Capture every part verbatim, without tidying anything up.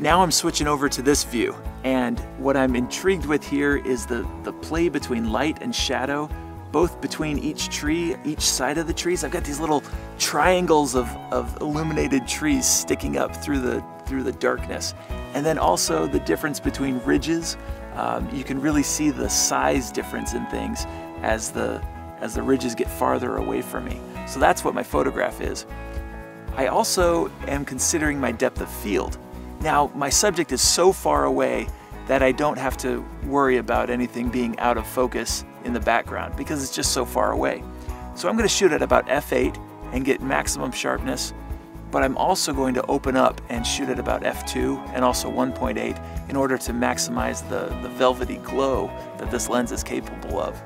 Now I'm switching over to this view, and what I'm intrigued with here is the, the play between light and shadow, both between each tree, each side of the trees. I've got these little triangles of, of illuminated trees sticking up through the, through the darkness. And then also the difference between ridges. Um, you can really see the size difference in things as the, as the ridges get farther away from me. So that's what my photograph is. I also am considering my depth of field. Now, my subject is so far away that I don't have to worry about anything being out of focus in the background because it's just so far away. So I'm going to shoot at about f eight and get maximum sharpness, but I'm also going to open up and shoot at about f two and also one point eight in order to maximize the, the velvety glow that this lens is capable of.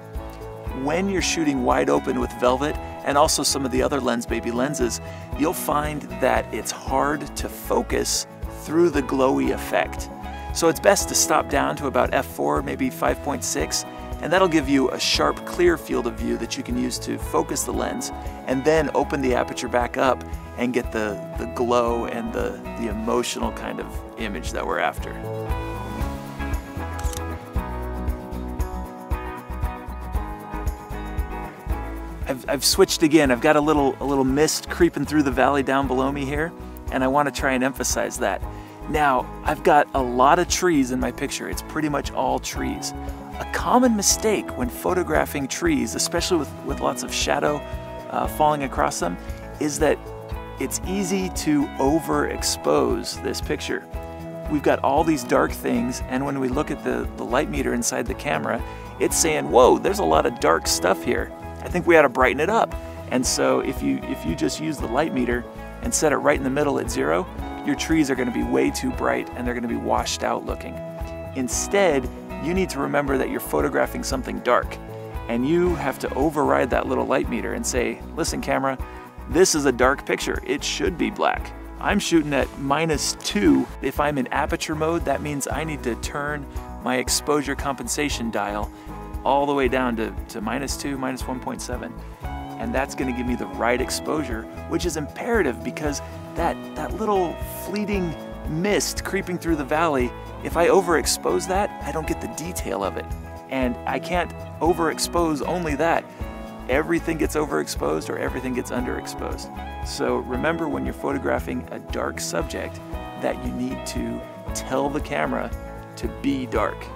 When you're shooting wide open with velvet and also some of the other Lensbaby lenses, you'll find that it's hard to focus through the glowy effect. So it's best to stop down to about f four, maybe five point six, and that'll give you a sharp, clear field of view that you can use to focus the lens and then open the aperture back up and get the, the glow and the, the emotional kind of image that we're after. I've, I've switched again. I've got a little, a little mist creeping through the valley down below me here, and I want to try and emphasize that. Now, I've got a lot of trees in my picture. It's pretty much all trees. A common mistake when photographing trees, especially with, with lots of shadow uh, falling across them, is that it's easy to overexpose this picture. We've got all these dark things, and when we look at the, the light meter inside the camera, it's saying, whoa, there's a lot of dark stuff here. I think we ought to brighten it up. And so if you, if you just use the light meter and set it right in the middle at zero, your trees are going to be way too bright and they're going to be washed out looking. Instead, you need to remember that you're photographing something dark, and you have to override that little light meter and say, listen, camera, this is a dark picture. It should be black. I'm shooting at minus two. If I'm in aperture mode, that means I need to turn my exposure compensation dial all the way down to, to minus two, minus one point seven. And that's going to give me the right exposure, which is imperative because that, that little fleeting mist creeping through the valley, if I overexpose that, I don't get the detail of it. And I can't overexpose only that. Everything gets overexposed or everything gets underexposed. So remember when you're photographing a dark subject that you need to tell the camera to be dark.